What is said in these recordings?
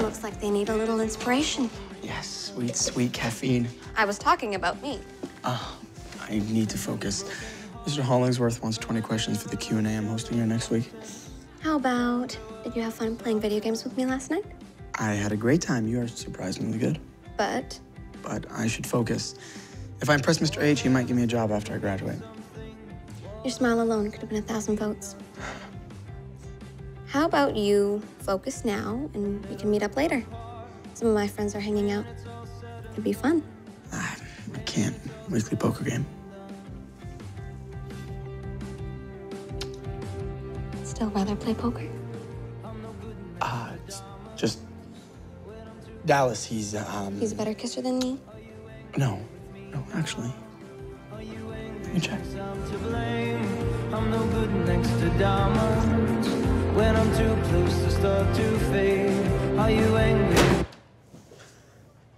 looks like they need a little inspiration. Yes, sweet, sweet caffeine. I was talking about me. I need to focus. Mr. Hollingsworth wants 20 questions for the Q&A I'm hosting here next week. How about, did you have fun playing video games with me last night? I had a great time. You are surprisingly good. But? But I should focus. If I impress Mr. H, he might give me a job after I graduate. Your smile alone could have been 1,000 votes. How about you focus now and we can meet up later? Some of my friends are hanging out. It'd be fun. I can't. Weekly poker game. Still rather play poker? Just... Dallas, he's, He's a better kisser than me? No. No, actually. Let me check. I'm no good next to diamonds. When I'm too close to start to fade, are you angry?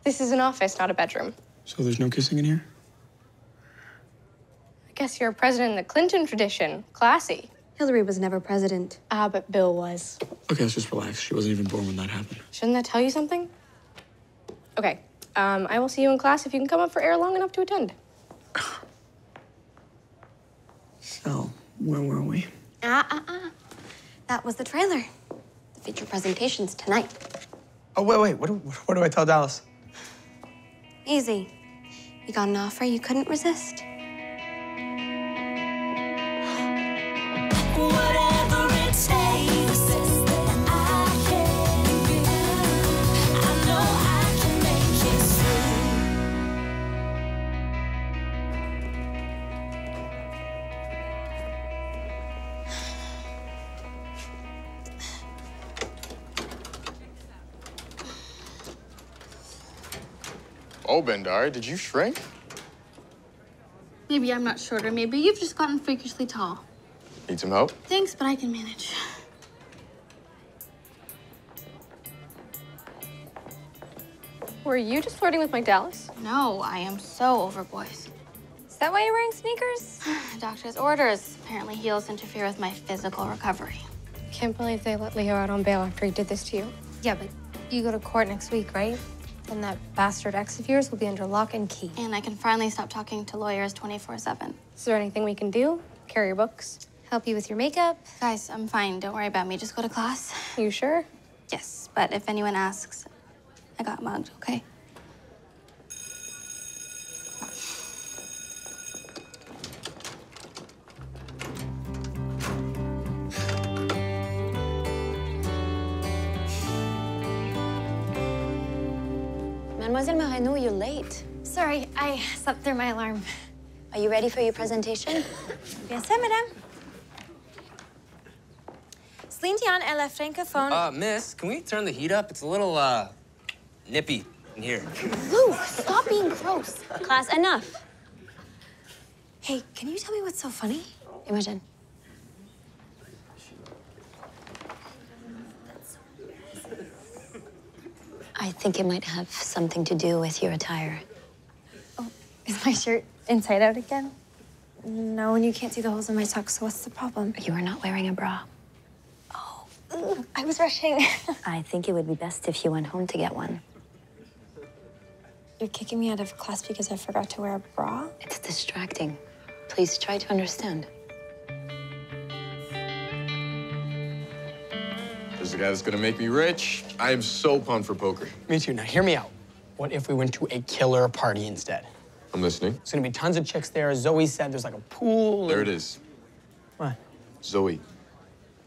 This is an office, not a bedroom. So there's no kissing in here? I guess you're a president in the Clinton tradition. Classy. Hillary was never president. Ah, but Bill was. Okay, let's just relax. She wasn't even born when that happened. Shouldn't that tell you something? Okay, I will see you in class if you can come up for air long enough to attend. So, where were we? That was the trailer. The feature presentation's tonight. Oh, wait. What do I tell Dallas? Easy. You got an offer you couldn't resist. Oh, Bendari, did you shrink? Maybe I'm not shorter. Maybe you've just gotten freakishly tall. Need some help? Thanks, but I can manage. Were you just flirting with Mike Dallas? No, I am so over boys. Is that why you're wearing sneakers? Doctor's orders. Apparently, heels interfere with my physical recovery. Can't believe they let Leo out on bail after he did this to you. Yeah, but you go to court next week, right? And that bastard ex of yours will be under lock and key. And I can finally stop talking to lawyers 24/7. Is there anything we can do? Carry your books? Help you with your makeup? Guys, I'm fine. Don't worry about me. Just go to class. You sure? Yes, but if anyone asks, I got mugged, okay? Mademoiselle Marino, you're late. Sorry, I slept through my alarm. Are you ready for your presentation? Yes, sir, madame. Celine Dion à la francophone. Miss, can we turn the heat up? It's a little, nippy in here. Lou, stop being gross. Class, enough. Hey, can you tell me what's so funny? Imogen. I think it might have something to do with your attire. Oh, is my shirt inside out again? No, and you can't see the holes in my socks, so what's the problem? You are not wearing a bra. Oh, I was rushing. I think it would be best if you went home to get one. You're kicking me out of class because I forgot to wear a bra? It's distracting. Please try to understand. There's the guy that's gonna make me rich. I am so pumped for poker. Me too. Now hear me out. What if we went to a killer party instead? I'm listening. There's gonna be tons of chicks there. Zoe said there's like a pool. There it is. What? Zoe.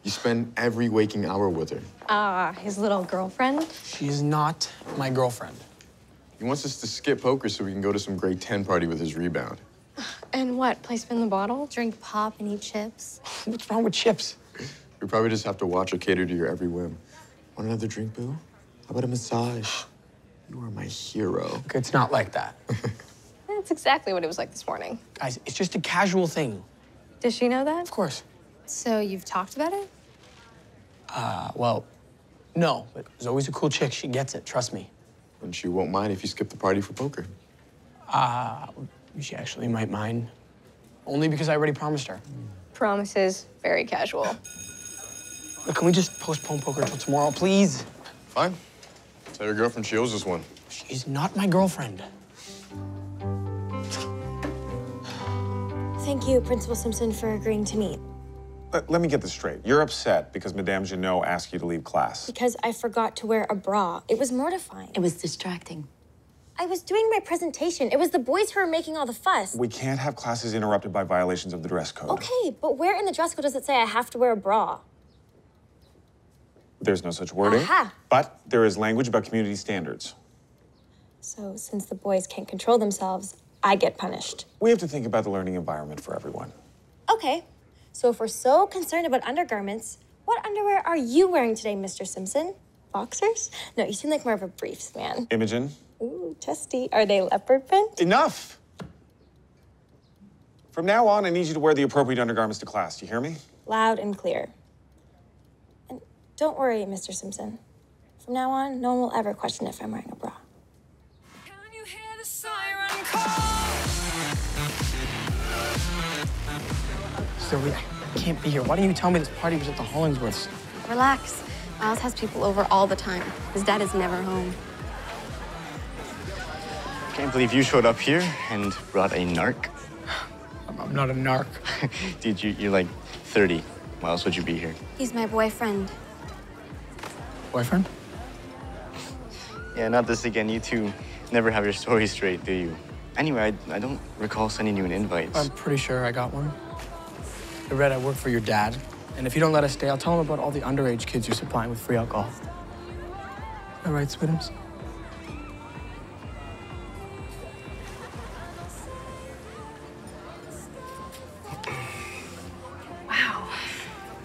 You spend every waking hour with her. His little girlfriend? She's not my girlfriend. He wants us to skip poker so we can go to some grade 10 party with his rebound. And what? Play spin the bottle? Drink pop and eat chips? What's wrong with chips? We probably just have to watch or cater to your every whim. Want another drink, Boo? How about a massage? You are my hero. Okay, it's not like that. That's exactly what it was like this morning. Guys, it's just a casual thing. Does she know that? Of course. So you've talked about it? Well, no. But Zoe's a cool chick. She gets it. Trust me. And she won't mind if you skip the party for poker. She actually might mind. Only because I already promised her. Promises. Very casual. Look, can we just postpone poker till tomorrow, please? Fine. Tell your girlfriend she owes us one. She's not my girlfriend. Thank you, Principal Simpson, for agreeing to meet. Let me get this straight. You're upset because Madame Genot asked you to leave class. Because I forgot to wear a bra. It was mortifying. It was distracting. I was doing my presentation. It was the boys who were making all the fuss. We can't have classes interrupted by violations of the dress code. Okay, but where in the dress code does it say I have to wear a bra? There's no such wording. Aha. But there is language about community standards. So since the boys can't control themselves, I get punished. We have to think about the learning environment for everyone. Okay, so if we're so concerned about undergarments, what underwear are you wearing today, Mr. Simpson? Boxers? No, you seem like more of a briefs man. Imogen? Ooh, testy. Are they leopard print? Enough! From now on, I need you to wear the appropriate undergarments to class. Do you hear me? Loud and clear. And don't worry, Mr. Simpson. From now on, no one will ever question if I'm wearing a bra. Can you hear the siren call? Zoe, I can't be here. Why didn't you tell me this party was at the Hollingsworths? Relax. Miles has people over all the time. His dad is never home. Can't believe you showed up here and brought a narc. I'm not a narc. Dude, you're like 30. Why else would you be here? He's my boyfriend. Boyfriend? Yeah, not this again. You two never have your story straight, do you? Anyway, I don't recall sending you an invite. I'm pretty sure I got one. I read I work for your dad, and if you don't let us stay, I'll tell him about all the underage kids you're supplying with free alcohol. All right, Sweetums?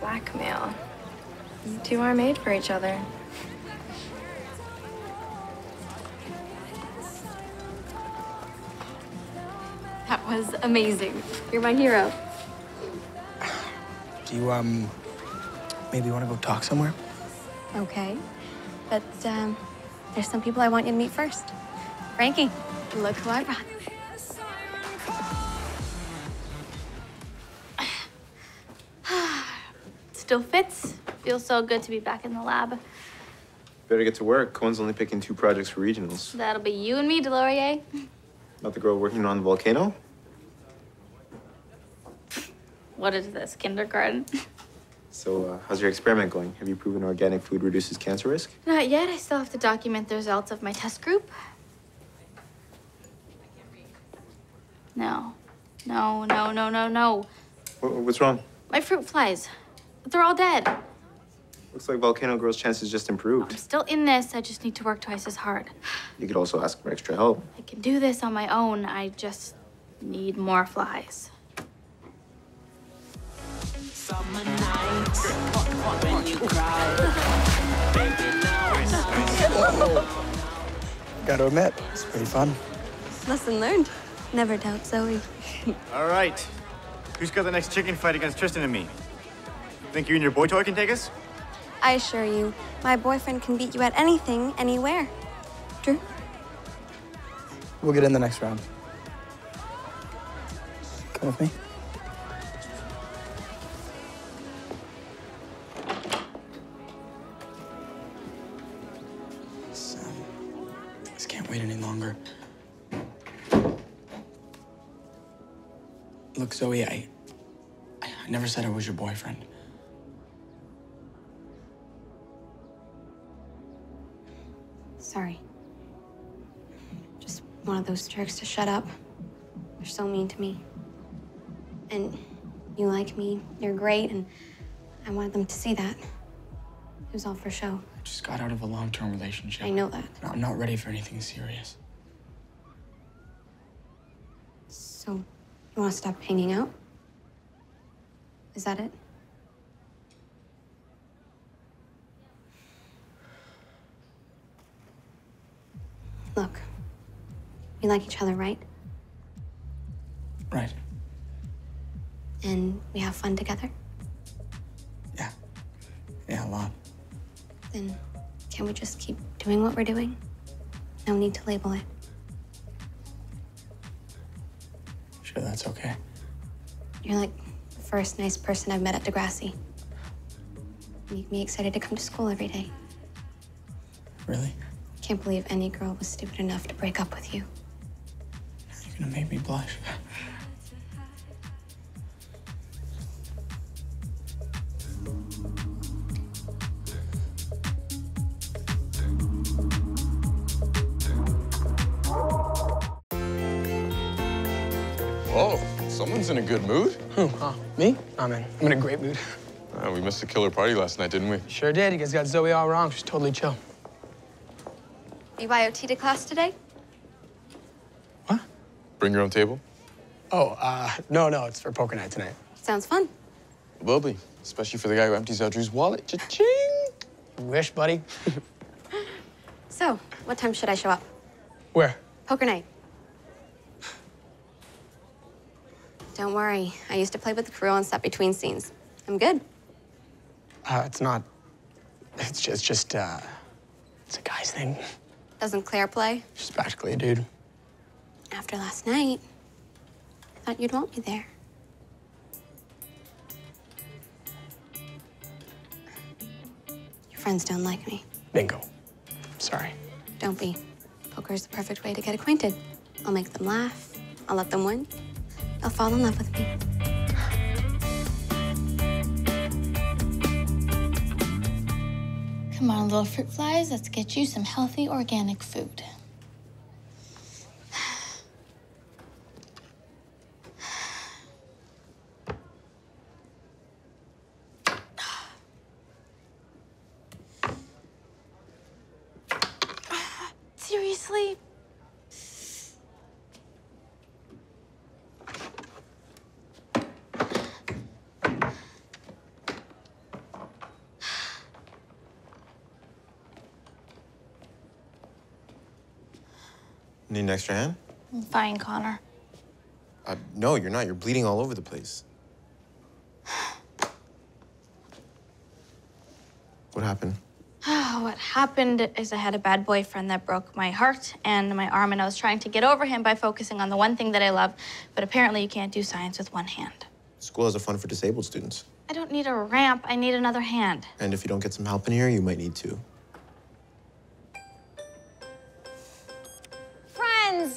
Blackmail. You two are made for each other. That was amazing. You're my hero. Do you, maybe want to go talk somewhere? Okay. But, there's some people I want you to meet first. Frankie, look who I brought. Still fits. Feels so good to be back in the lab. Better get to work. Cohen's only picking 2 projects for regionals. That'll be you and me, Delorier. Not the girl working on the volcano? What is this, kindergarten? So, how's your experiment going? Have you proven organic food reduces cancer risk? Not yet. I still have to document the results of my test group. No. No, no, no, no, no. What's wrong? My fruit flies. But they're all dead. Looks like Volcano Girl's chances just improved. I'm still in this. I just need to work twice as hard. You could also ask for extra help. I can do this on my own. I just need more flies. Summer nights when you cry. Baby, now gotta admit, it's pretty fun. Lesson learned. Never doubt Zoe. All right. Who's got the next chicken fight against Tristan and me? Think you and your boy toy can take us? I assure you, my boyfriend can beat you at anything, anywhere. Drew? We'll get in the next round. Come with me. I just can't wait any longer. Look, Zoe, I never said I was your boyfriend. Sorry. Just one of those tricks to shut up. You're so mean to me. And you like me, you're great, and I wanted them to see that. It was all for show. I just got out of a long-term relationship. I know that. I'm not ready for anything serious. So, you want to stop hanging out? Is that it? Look, we like each other, right? Right. And we have fun together? Yeah. Yeah, a lot. Then can we just keep doing what we're doing? No need to label it. Sure, that's okay. You're like the first nice person I've met at Degrassi. You make me excited to come to school every day. Really? can't believe any girl was stupid enough to break up with you. You're gonna make me blush. Whoa, someone's in a good mood. Who? Me? I'm in a great mood. We missed the killer party last night, didn't we? Sure did. You guys got Zoe all wrong. She's totally chill. You IOT to class today? What? Bring your own table? Oh, no, it's for poker night tonight. Sounds fun. It will be, especially for the guy who empties out Drew's wallet. Cha-ching! You wish, buddy. So, what time should I show up? Where? Poker night. Don't worry. I used to play with the crew on set between scenes. I'm good. It's a guy's thing. Doesn't Claire play? She's practically a dude. After last night, I thought you'd want me there. Your friends don't like me. Bingo. Sorry. Don't be. Poker's the perfect way to get acquainted. I'll make them laugh. I'll let them win. They'll fall in love with me. Come on, little fruit flies. Let's get you some healthy, organic food. Seriously? Need an extra hand? I'm fine, Connor. No, you're not. You're bleeding all over the place. What happened? Oh, what happened is I had a bad boyfriend that broke my heart and my arm, and I was trying to get over him by focusing on the one thing that I love, but apparently you can't do science with one hand. School has a fund for disabled students. I don't need a ramp. I need another hand. And if you don't get some help in here, you might need two.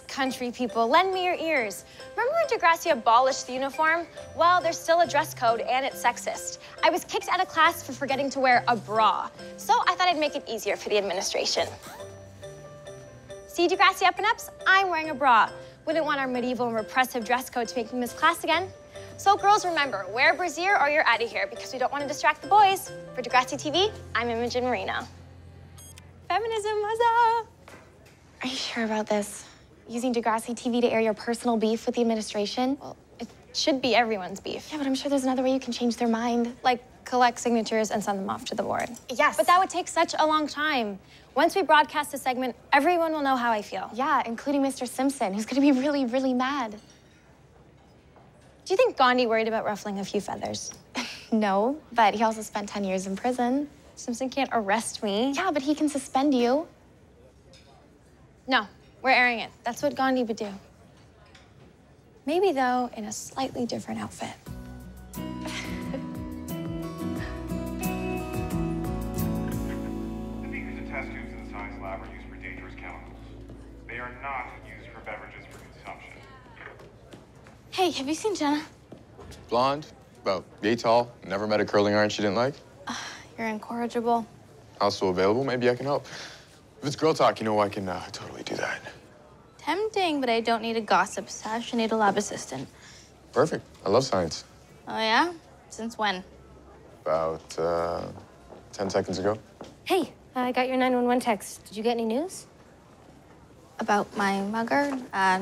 Country people, lend me your ears. Remember when Degrassi abolished the uniform? Well, there's still a dress code and it's sexist. I was kicked out of class for forgetting to wear a bra. So I thought I'd make it easier for the administration. See Degrassi up and ups? I'm wearing a bra. Wouldn't want our medieval and repressive dress code to make me miss class again. So girls, remember, wear a brassiere or you're out of here because we don't want to distract the boys. For Degrassi TV, I'm Imogen Marino. Feminism, huzzah! Are you sure about this? Using Degrassi TV to air your personal beef with the administration? Well, it should be everyone's beef. Yeah, but I'm sure there's another way you can change their mind. Like, collect signatures and send them off to the board. Yes. But that would take such a long time. Once we broadcast the segment, everyone will know how I feel. Yeah, including Mr. Simpson, who's gonna be really, really mad. Do you think Gandhi worried about ruffling a few feathers? No, but he also spent 10 years in prison. Simpson can't arrest me. Yeah, but he can suspend you. No. We're airing it. That's what Gandhi would do. Maybe, though, in a slightly different outfit. The beakers and test tubes in the science lab are used for dangerous chemicals. They are not used for beverages for consumption. Hey, have you seen Jenna? Blonde, about yay tall, never met a curling iron she didn't like. You're incorrigible. Also available, maybe I can help. If it's girl talk, you know I can totally do that. Tempting, but I don't need a gossip sash. I need a lab assistant. Perfect. I love science. Oh, yeah? Since when? About 10 seconds ago. Hey, I got your 911 text. Did you get any news? About my mugger?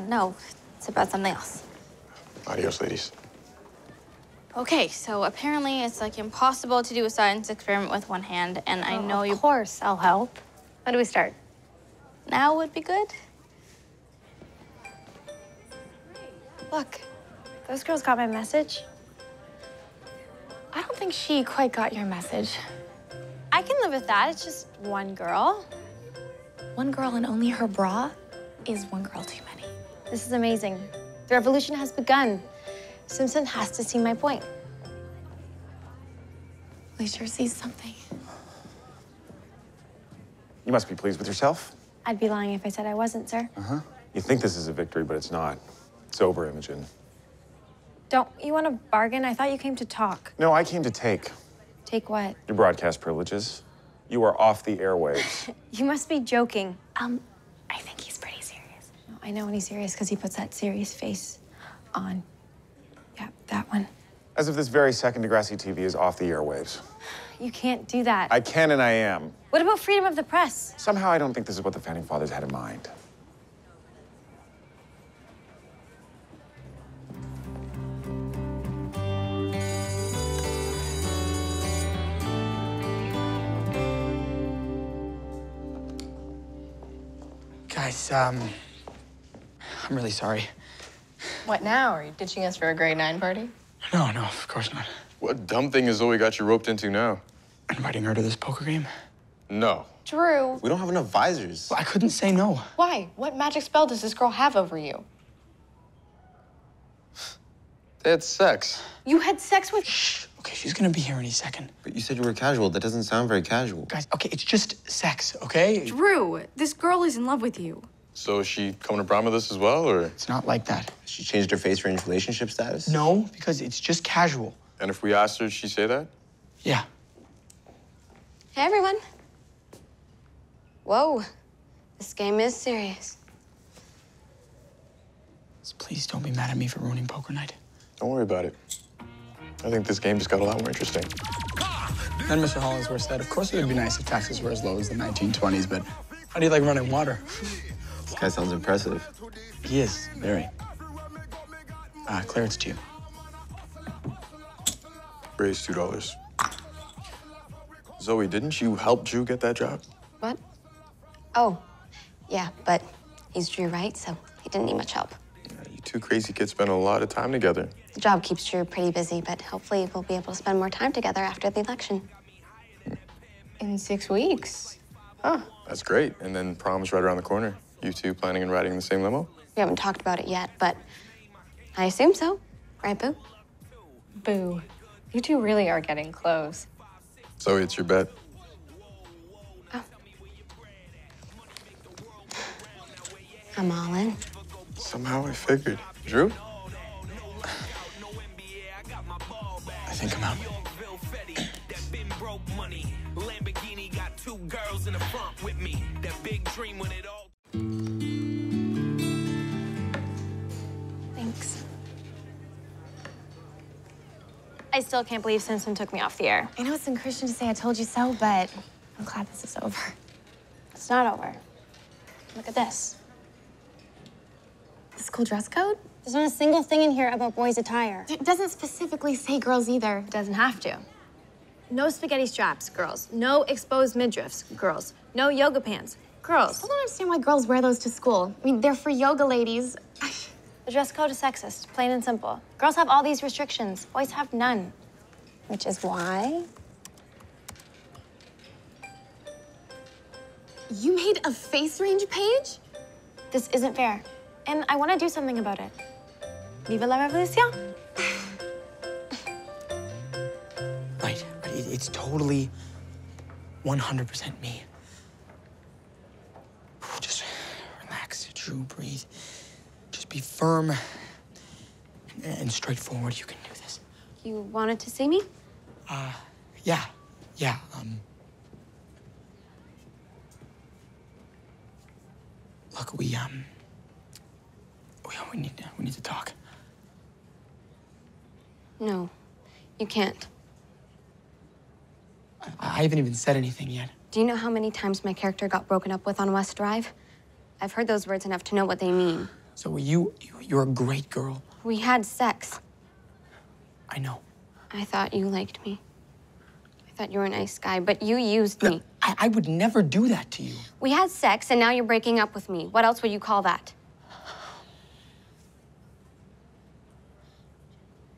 No. It's about something else. Adios, ladies. Okay, so apparently it's like impossible to do a science experiment with one hand, and I know you. Of course, I'll help. When do we start? Now would be good. Look, those girls got my message. I don't think she quite got your message. I can live with that. It's just one girl. One girl and only her bra is one girl too many. This is amazing. The revolution has begun. Simpson has to see my point. He sure sees something. You must be pleased with yourself. I'd be lying if I said I wasn't, sir. Uh-huh. You think this is a victory, but it's not. It's over, Imogen. Don't you want to bargain? I thought you came to talk. No, I came to take. Take what? Your broadcast privileges. You are off the airwaves. You must be joking. I think he's pretty serious. No, I know when he's serious because he puts that serious face on. Yeah, that one. As of this very second, Degrassi TV is off the airwaves. You can't do that. I can and I am. What about freedom of the press? Somehow I don't think this is what the Founding Fathers had in mind. Guys, I'm really sorry. What now? Are you ditching us for a grade 9 party? No, no, of course not. What dumb thing has Zoe got you roped into now? Inviting her to this poker game? No. Drew. We don't have enough visors. Well, I couldn't say no. Why? What magic spell does this girl have over you? They had sex. You had sex with... Shh. Okay, she's gonna be here any second. But you said you were casual. That doesn't sound very casual. Guys, okay, it's just sex, okay? Drew, this girl is in love with you. So is she coming to prom with us as well, or...? It's not like that. She changed her face range relationship status? No, because it's just casual. And if we asked her, did she say that? Yeah. Hey, everyone. Whoa, this game is serious. So please don't be mad at me for ruining poker night. Don't worry about it. I think this game just got a lot more interesting. Then Mr. Hollingsworth said, of course it would be nice if taxes were as low as the 1920s, but how do you like running water? This guy sounds impressive. He is, very. Claire, it's to you. Raise $2. Zoe, didn't you help Drew get that job? What? Oh, yeah, but he's Drew, right? So he didn't need much help. Yeah, you two crazy kids spend a lot of time together. The job keeps Drew pretty busy, but hopefully we'll be able to spend more time together after the election. In 6 weeks. Huh. That's great. And then prom is right around the corner. You two planning and riding in the same limo? We haven't talked about it yet, but I assume so. Right, Boo? Boo. You two really are getting close. So it's your bet. Oh. I'm all in. Somehow I figured. Drew? I think I'm out. Got two girls in the front with me. That big dream when it all. Thanks. I still can't believe Simpson took me off the air. I know it's unchristian to say I told you so, but I'm glad this is over. It's not over. Look at this. The school dress code? There's not a single thing in here about boys' attire. It doesn't specifically say girls either. It doesn't have to. No spaghetti straps, girls. No exposed midriffs, girls. No yoga pants, girls. I still don't understand why girls wear those to school. I mean, they're for yoga ladies. The dress code is sexist, plain and simple. Girls have all these restrictions. Boys have none. Which is why... You made a face range page? This isn't fair, and I want to do something about it. Viva la revolution. It's totally 100% me. Just relax, Drew, breathe. Just be firm and straightforward. You can do this. You wanted to see me? Yeah. Look, we need to talk. No, you can't. I haven't even said anything yet. Do you know how many times my character got broken up with on West Drive? I've heard those words enough to know what they mean. So you're a great girl. We had sex. I know. I thought you liked me. I thought you were a nice guy, but you used me. I would never do that to you. We had sex, and now you're breaking up with me. What else would you call that? I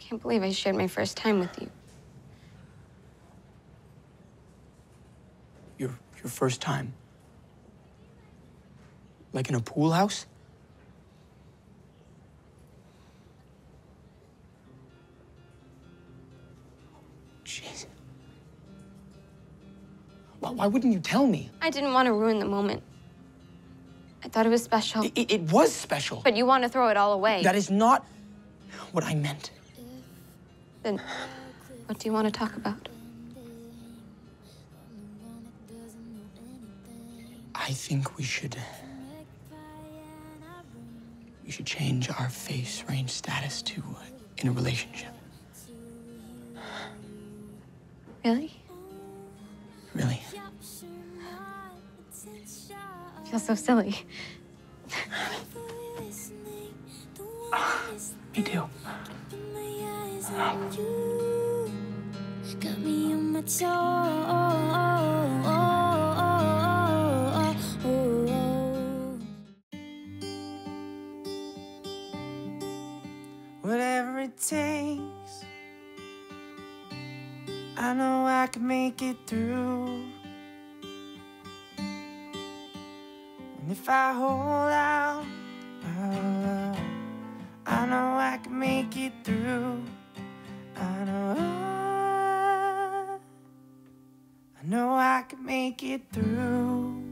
can't believe I shared my first time with you. Your first time? Like in a pool house? Jeez. Why wouldn't you tell me? I didn't want to ruin the moment. I thought it was special. It was special. But you want to throw it all away. That is not what I meant. Then what do you want to talk about? I think we should change our face range status to in a relationship. Really? Really. I feel so silly. Me too. Got me on my toes. Whatever it takes, I know I can make it through. And if I hold out, I know I can make it through. I know I can make it through.